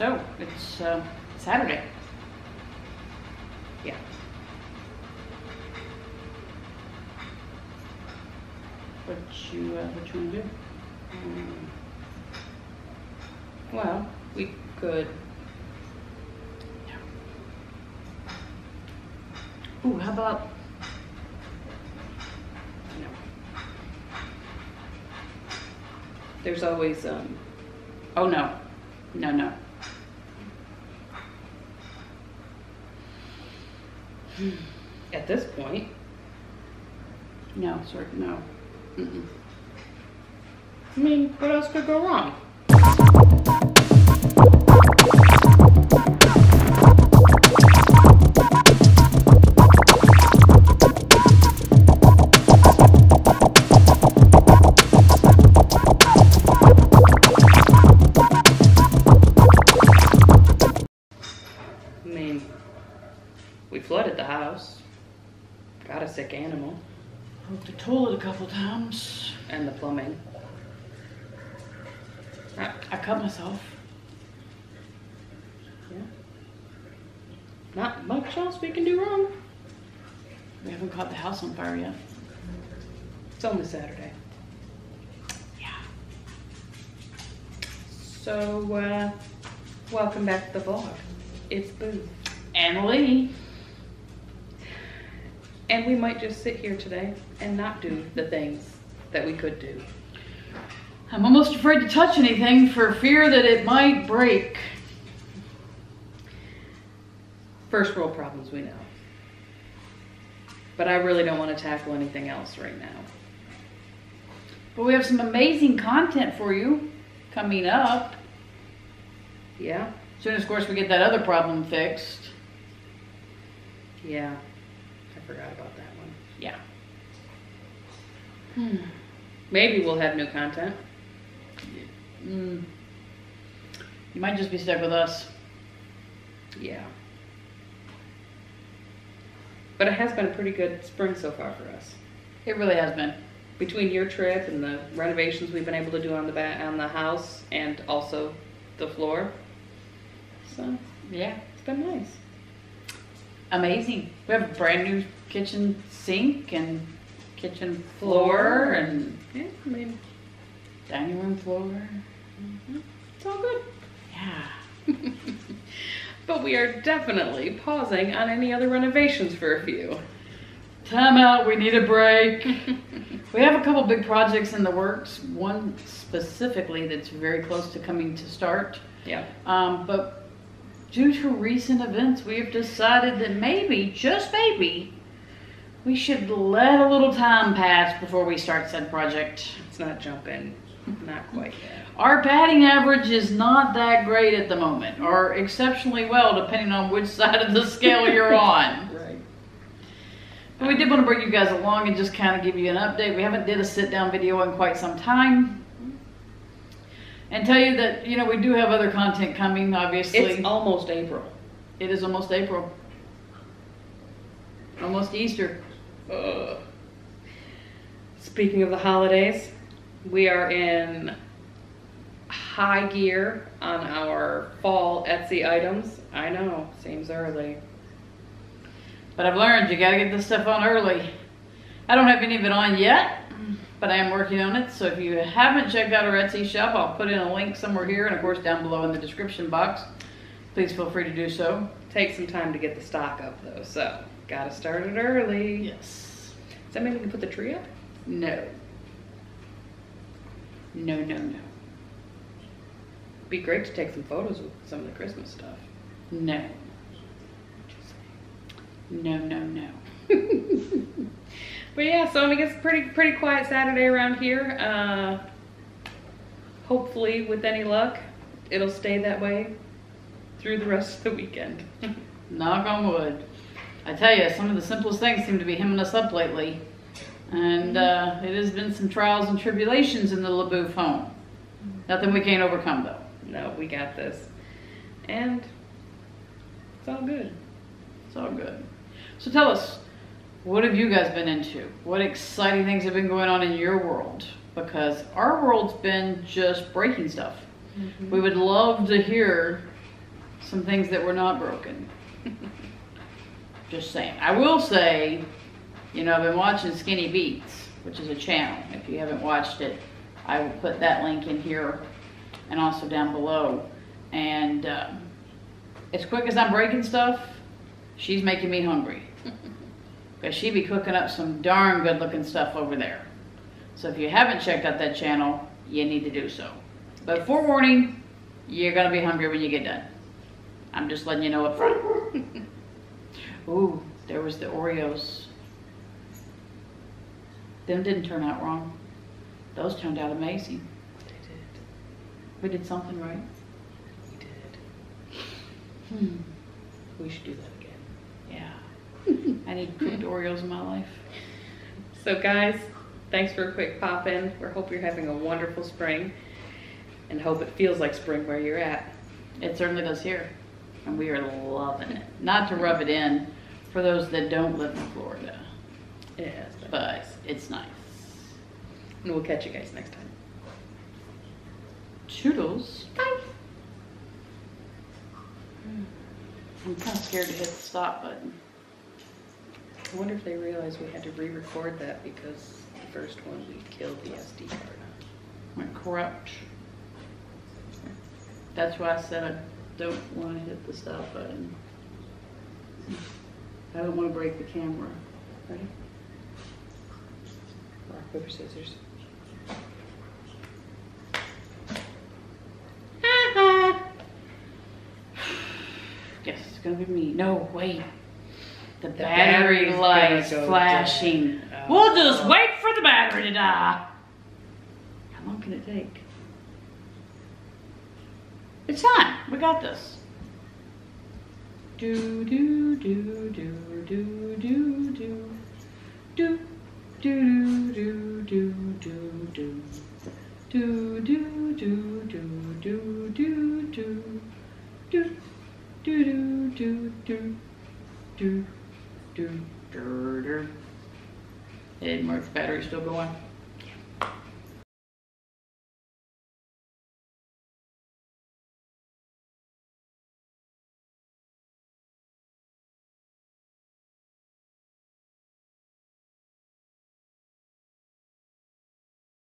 So it's Saturday. Yeah. What you wanna do? Well, we could. Ooh, how about? No. There's always Oh no, no, no. At this point, no, sorry, no. Mm-mm. I mean, what else could go wrong? Got a sick animal. Broke the toilet a couple times. And the plumbing. I cut myself. Yeah. Not much else we can do wrong. We haven't caught the house on fire yet. It's only Saturday. Yeah. So, welcome back to the vlog. It's Boo and Lee. And we might just sit here today and not do the things that we could do. I'm almost afraid to touch anything for fear that it might break. First world problems, we know. But I really don't want to tackle anything else right now. But we have some amazing content for you coming up. Yeah. As soon as, of course, we get that other problem fixed. Yeah. I forgot about that one. Yeah. Maybe we'll have new content. You might just be stuck with us. Yeah. But it has been a pretty good spring so far for us. It really has been. Between your trip and the renovations we've been able to do on the house and also the floor. So yeah, it's been nice. Amazing. We have a brand new kitchen sink and kitchen floor and yeah, I mean, dining room floor. Mm-hmm. It's all good. Yeah. But we are definitely pausing on any other renovations for a few. Time out. We need a break. We have a couple big projects in the works. One specifically that's very close to coming to start. Yeah. But due to recent events, we have decided that maybe, just maybe, we should let a little time pass before we start said project. It's not jumping. Not quite yet. Our batting average is not that great at the moment, or exceptionally well, depending on which side of the scale you're on. Right. But we did want to bring you guys along and just kind of give you an update. We haven't did a sit-down video in quite some time. And tell you that, you know, we do have other content coming, obviously. It's almost April. It is almost April. Almost Easter. Speaking of the holidays, we are in high gear on our fall Etsy items. I know, seems early. But I've learned you gotta get this stuff on early. I don't have any of it on yet. But I am working on it, so if you haven't checked out our Etsy shop, I'll put in a link somewhere here and of course down below in the description box. Please feel free to do so. Take some time to get the stock up though, so gotta start it early. Yes. Does that mean we can put the tree up? No. No, no, no. It'd be great to take some photos with some of the Christmas stuff. No. No, no, no. But yeah, so I mean, it's pretty quiet Saturday around here. Hopefully, with any luck, it'll stay that way through the rest of the weekend. Knock on wood. I tell you, some of the simplest things seem to be hemming us up lately. And it has been some trials and tribulations in the LeBoof home. Nothing we can't overcome, though. No, we got this. And it's all good. It's all good. So tell us, what have you guys been into? What exciting things have been going on in your world? Because our world's been just breaking stuff. Mm-hmm. We would love to hear some things that were not broken. Just saying. I will say, you know, I've been watching Skinny Beats, which is a channel. If you haven't watched it, I will put that link in here and also down below. And as quick as I'm breaking stuff, she's making me hungry. Because she be cooking up some darn good looking stuff over there. So if you haven't checked out that channel, you need to do so. But forewarning, you're going to be hungry when you get done. I'm just letting you know up front. Ooh, there was the Oreos. Them didn't turn out wrong. Those turned out amazing. They did. We did something right. We did. We should do that again. Yeah. I need cooked Oreos in my life. So guys, thanks for a quick pop in. We hope you're having a wonderful spring and hope it feels like spring where you're at. It certainly does here. And we are loving it. Not to rub it in for those that don't live in Florida. Yeah, but it's nice. And we'll catch you guys next time. Toodles. Bye. I'm kind of scared to hit the stop button. I wonder if they realize we had to re-record that because the first one we killed the SD card. Went corrupt. That's why I said I don't want to hit the stop button. I don't want to break the camera. Ready? Rock, paper, scissors. Yes, it's gonna be me. No, wait. The battery light's flashing. We'll just wait for the battery to die. How long can it take? It's time. We got this. Do do do do do do do do. Do do do do do do do do do do do do do do do do do do. It didn't work. The battery's still going.